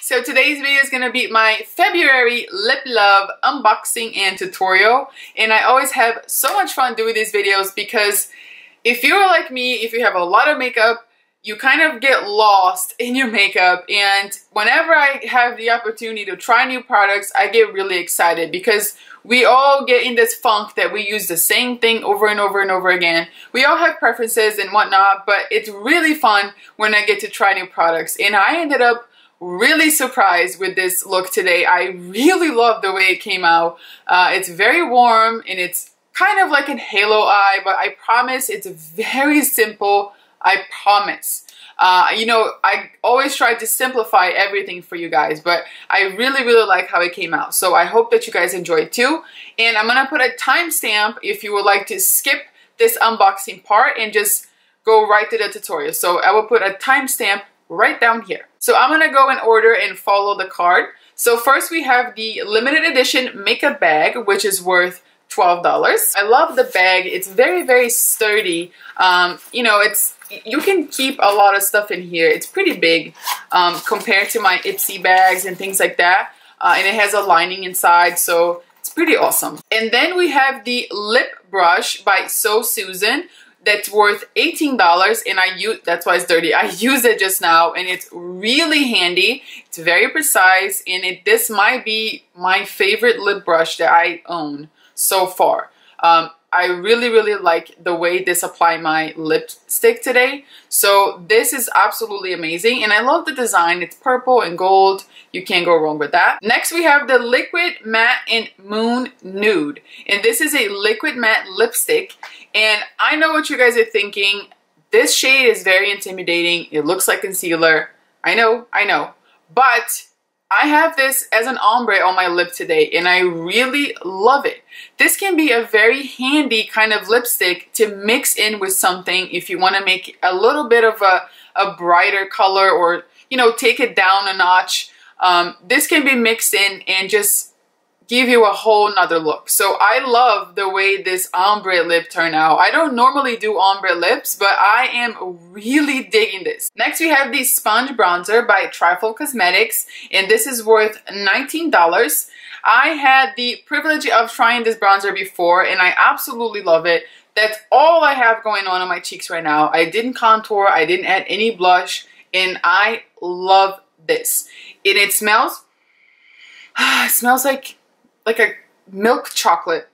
So today's video is going to be my February Lip Love unboxing and tutorial. And I always have so much fun doing these videos because if you're like me, if you have a lot of makeup, you kind of get lost in your makeup. And whenever I have the opportunity to try new products, I get really excited because we all get in this funk that we use the same thing over and over and over again. We all have preferences and whatnot, but it's really fun when I get to try new products. And I ended up really surprised with this look today. I really love the way it came out. It's very warm and it's kind of like a halo eye, but I promise it's very simple. I promise. You know, I always try to simplify everything for you guys, but I really, really like how it came out. So I hope that you guys enjoy it too. And I'm going to put a timestamp if you would like to skip this unboxing part and just go right to the tutorial. So I will put a timestamp right down here. So I'm gonna go in order and follow the card. So first we have the limited edition makeup bag, which is worth $12. I love the bag. It's very, very sturdy. You know, you can keep a lot of stuff in here. It's pretty big compared to my Ipsy bags and things like that. And it has a lining inside, so it's pretty awesome. And then we have the lip brush by So Susan. That's worth $18, and that's why it's dirty. I used it just now and it's really handy. It's very precise, and this might be my favorite lip brush that I own so far. I really, really like the way this applied my lipstick today. So this is absolutely amazing, and I love the design. It's purple and gold. You can't go wrong with that. Next, we have the Liquid Matte and Moon Nude, and this is a liquid matte lipstick. And I know what you guys are thinking. This shade is very intimidating. It looks like concealer. I know. But I have this as an ombre on my lip today, and I really love it. This can be a very handy kind of lipstick to mix in with something if you want to make a little bit of a brighter color, or, you know, take it down a notch. This can be mixed in and just give you a whole nother look. So I love the way this ombre lip turned out. I don't normally do ombre lips, but I am really digging this. Next, we have the Sponge Bronzer by Trifle Cosmetics, and this is worth $19. I had the privilege of trying this bronzer before, and I absolutely love it. That's all I have going on my cheeks right now. I didn't contour, I didn't add any blush, and I love this. And it smells, it smells like a milk chocolate.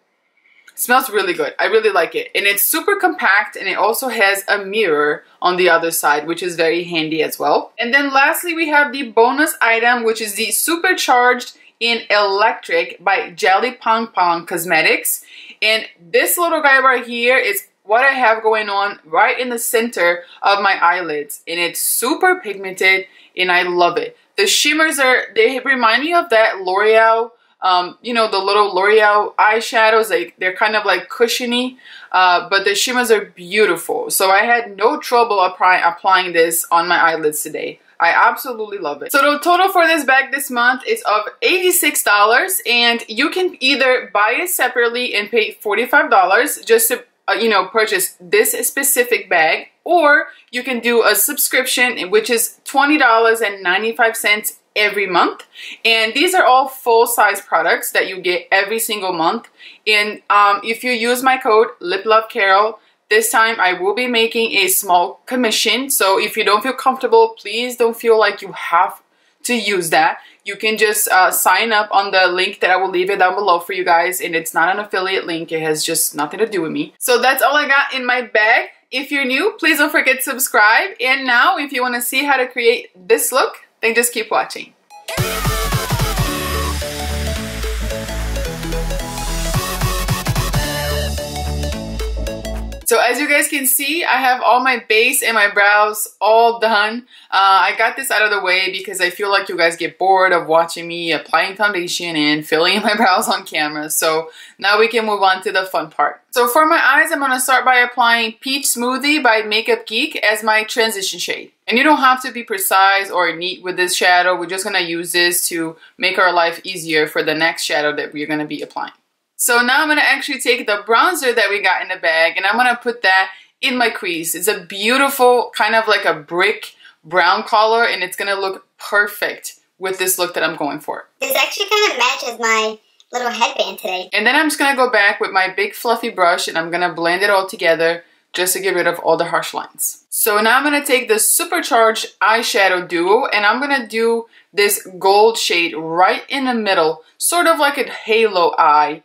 It smells really good. I really like it. And it's super compact, and it also has a mirror on the other side, which is very handy as well. And then lastly, we have the bonus item, which is the Supercharged in Electric by Jelly Pong Pong Cosmetics. And this little guy right here is what I have going on right in the center of my eyelids. And it's super pigmented, and I love it. The shimmers they remind me of that L'Oreal, you know, the little L'Oreal eyeshadows. They're kind of like cushiony, but the shimmers are beautiful. So I had no trouble applying this on my eyelids today. I absolutely love it. So the total for this bag this month is of $86, and you can either buy it separately and pay $45 just to, you know, purchase this specific bag, or you can do a subscription, which is $20.95 every month. And these are all full-size products that you get every single month. And if you use my code LIPLOVECAROL, this time I will be making a small commission. So if you don't feel comfortable, please don't feel like you have to use that. You can just sign up on the link that I will leave it down below for you guys, and it's not an affiliate link. It has just nothing to do with me. So that's all I got in my bag. If you're new, please don't forget to subscribe. And now if you want to see how to create this look, and just keep watching. So as you guys can see, I have all my base and my brows all done. I got this out of the way because I feel like you guys get bored of watching me applying foundation and filling in my brows on camera. So now we can move on to the fun part. So for my eyes, I'm going to start by applying Peach Smoothie by Makeup Geek as my transition shade. And you don't have to be precise or neat with this shadow. We're just going to use this to make our life easier for the next shadow that we're going to be applying. So now I'm going to actually take the bronzer that we got in the bag, and I'm going to put that in my crease. It's a beautiful kind of like a brick brown color, and it's going to look perfect with this look that I'm going for. This actually kind of matches my little headband today. And then I'm just going to go back with my big fluffy brush and I'm going to blend it all together just to get rid of all the harsh lines. So now I'm going to take the Supercharged Eyeshadow Duo and I'm going to do this gold shade right in the middle, sort of like a halo eye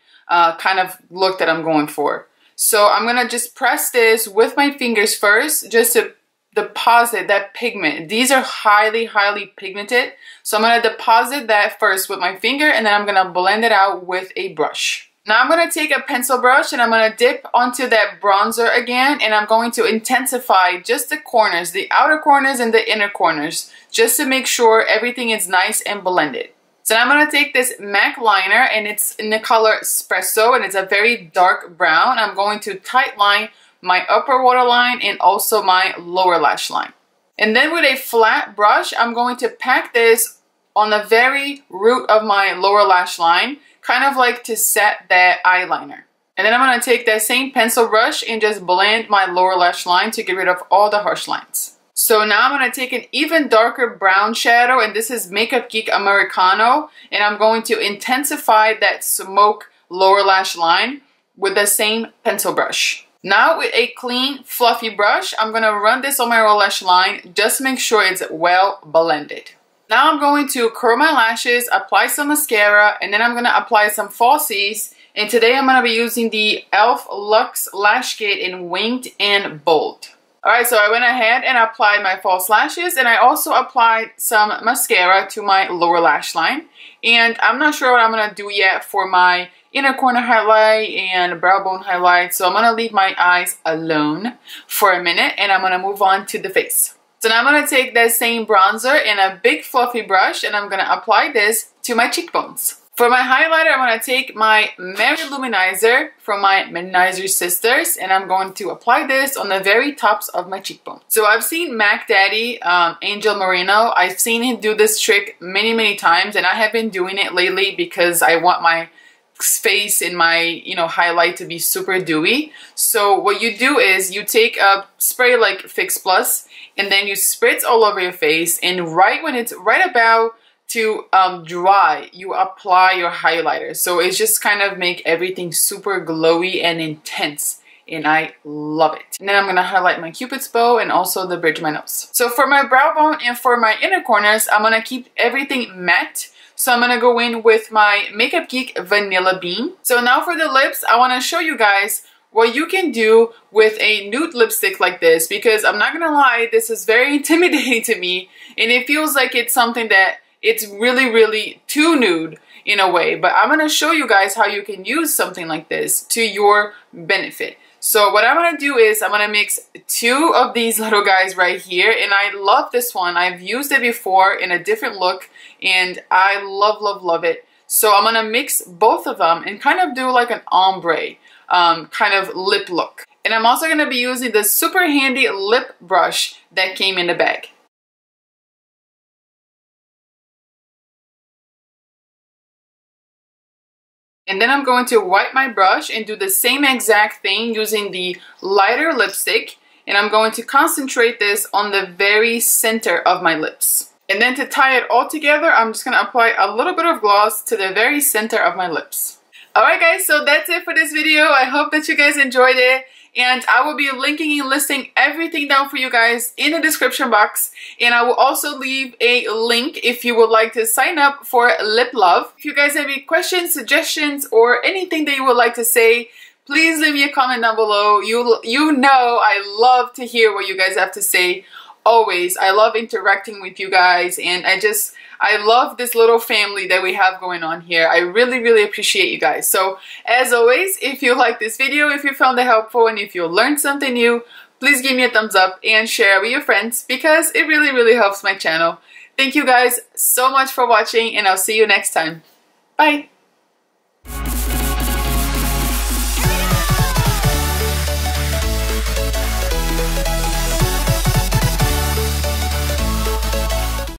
kind of look that I'm going for. So I'm going to just press this with my fingers first just to deposit that pigment. These are highly, highly pigmented. So I'm going to deposit that first with my finger and then I'm going to blend it out with a brush. Now I'm going to take a pencil brush and I'm going to dip onto that bronzer again and I'm going to intensify just the corners, the outer corners and the inner corners, just to make sure everything is nice and blended. So now I'm going to take this MAC liner and it's in the color Espresso and it's a very dark brown. I'm going to tight line my upper waterline and also my lower lash line. And then with a flat brush, I'm going to pack this on the very root of my lower lash line, kind of like to set that eyeliner. And then I'm going to take that same pencil brush and just blend my lower lash line to get rid of all the harsh lines. So now I'm going to take an even darker brown shadow, and this is Makeup Geek Americano, and I'm going to intensify that smoke lower lash line with the same pencil brush. Now with a clean fluffy brush, I'm going to run this on my lower lash line, just make sure it's well blended. Now I'm going to curl my lashes, apply some mascara, and then I'm going to apply some falsies. And today I'm going to be using the ELF Luxe Lash Kit in Winged and Bold. Alright, so I went ahead and applied my false lashes, and I also applied some mascara to my lower lash line. And I'm not sure what I'm going to do yet for my inner corner highlight and brow bone highlight, so I'm going to leave my eyes alone for a minute, and I'm going to move on to the face. So now I'm going to take that same bronzer in a big fluffy brush and I'm going to apply this to my cheekbones. For my highlighter, I'm going to take my Mary Luminizer from my Menizer Sisters and I'm going to apply this on the very tops of my cheekbones. So I've seen Mac Daddy, Angel Moreno, I've seen him do this trick many, many times and I have been doing it lately because I want my face in my, you know, highlight to be super dewy. So what you do is you take a spray like Fix Plus and then you spritz all over your face, and right when it's right about to dry, you apply your highlighter. So it's just kind of make everything super glowy and intense, and I love it. And then I'm going to highlight my cupid's bow and also the bridge of my nose. So for my brow bone and for my inner corners, I'm going to keep everything matte. So I'm going to go in with my Makeup Geek Vanilla Bean. So now for the lips, I want to show you guys what you can do with a nude lipstick like this, because I'm not going to lie, this is very intimidating to me and it feels like it's something that it's really, really too nude in a way. But I'm going to show you guys how you can use something like this to your benefit. So what I'm going to do is I'm going to mix two of these little guys right here, and I love this one. I've used it before in a different look and I love, love, love it. So I'm going to mix both of them and kind of do like an ombre kind of lip look. And I'm also going to be using the super handy lip brush that came in the bag. And then I'm going to wipe my brush and do the same exact thing using the lighter lipstick. And I'm going to concentrate this on the very center of my lips. And then to tie it all together, I'm just going to apply a little bit of gloss to the very center of my lips. Alright guys, so that's it for this video. I hope that you guys enjoyed it. And I will be linking and listing everything down for you guys in the description box. And I will also leave a link if you would like to sign up for Lip Love. If you guys have any questions, suggestions, or anything that you would like to say, please leave me a comment down below. You know I love to hear what you guys have to say. Always. I love interacting with you guys. And I love this little family that we have going on here. I really, really appreciate you guys. So as always, if you like this video, if you found it helpful, and if you learned something new, please give me a thumbs up and share with your friends because it really, really helps my channel. Thank you guys so much for watching and I'll see you next time. Bye.